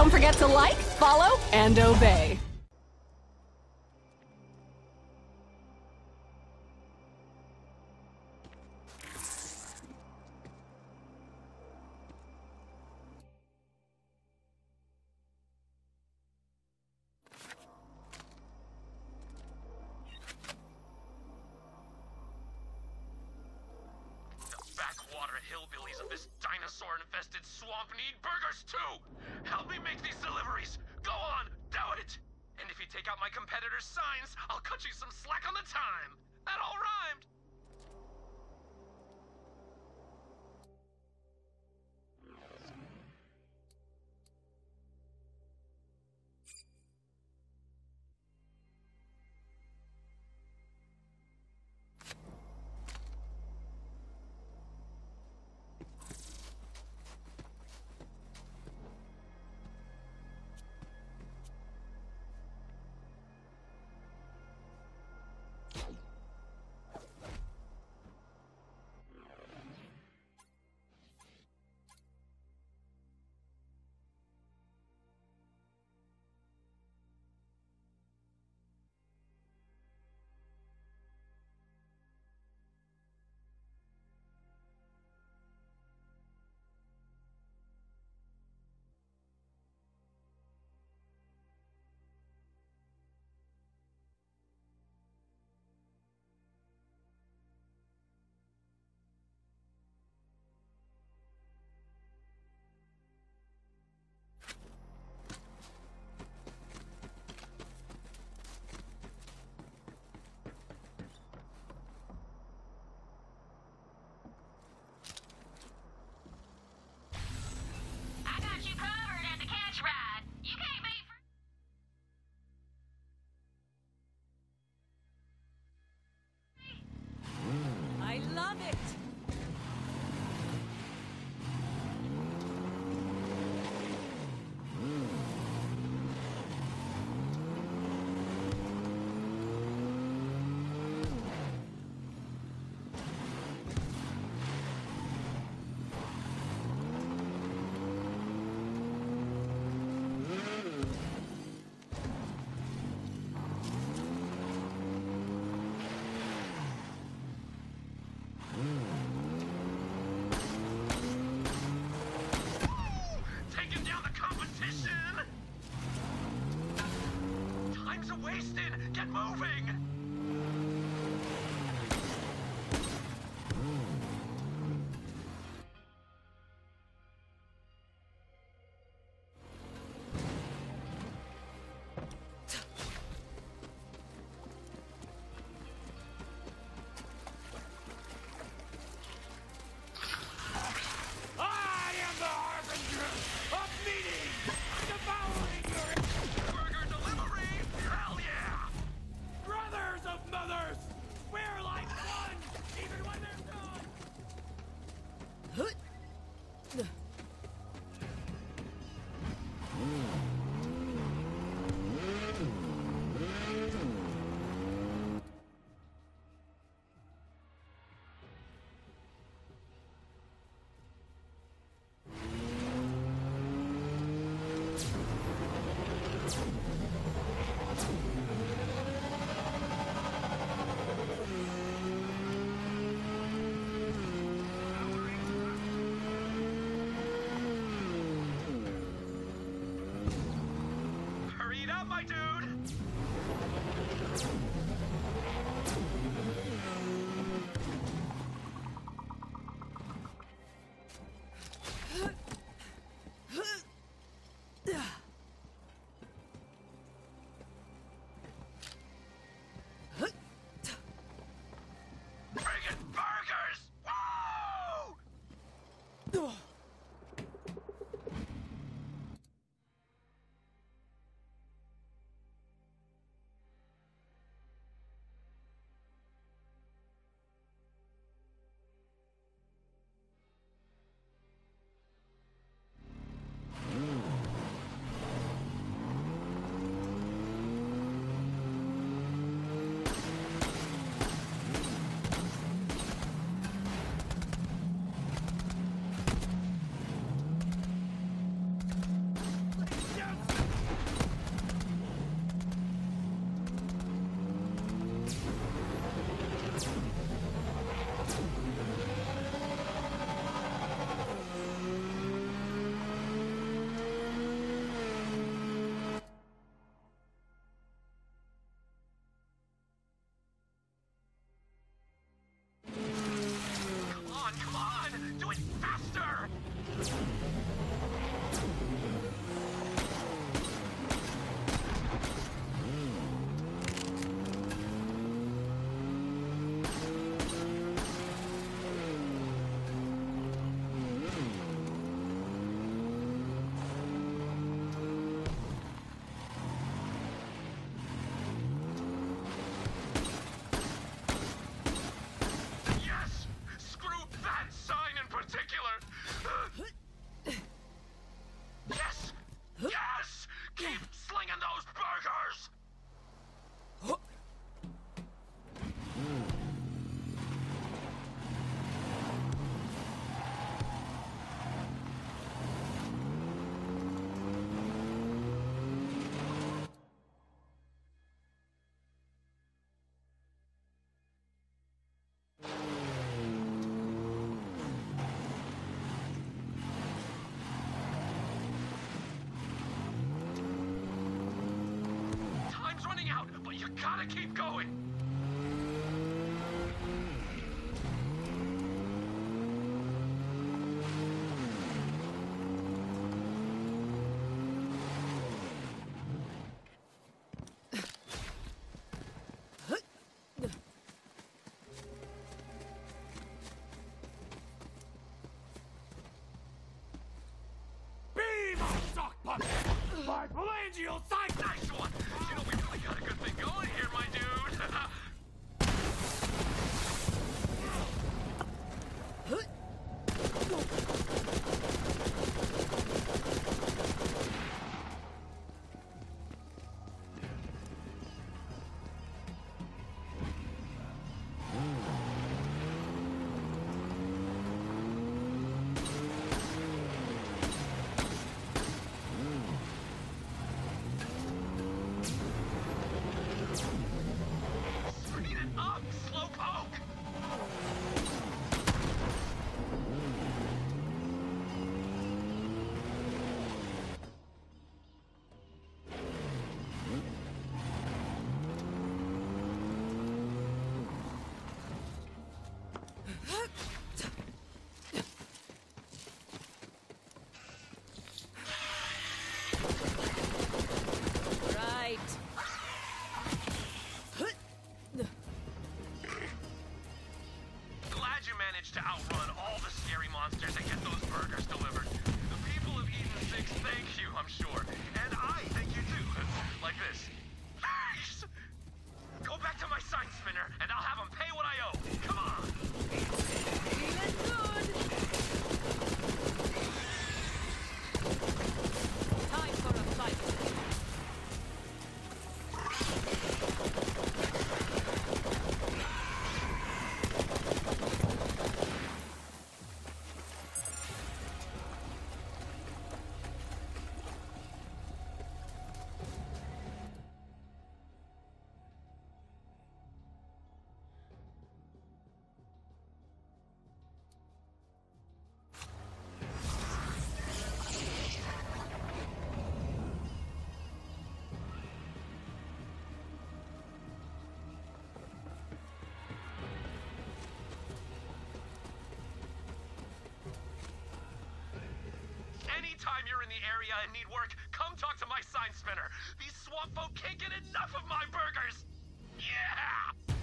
Don't forget to like, follow, and obey. Hillbillies of this dinosaur-infested swamp need burgers too! Help me make these deliveries! Go on, do it! And if you take out my competitor's signs, I'll cut you some slack on the time! That all rhymed! Gotta keep going! My phalangeal side! Nice one! You know, we really got a good thing going here, my dude! To outrun all the scary monsters and get those burgers delivered. The people of Eden 6 thank you, I'm sure. And I thank you too. Like this. Thanks! Go back to my sign spinner and I'll have them pay what I owe. Come on! Even good! Time for a fight. Area and need work, come talk to my sign spinner. These swamp folk can't get enough of my burgers. Yeah!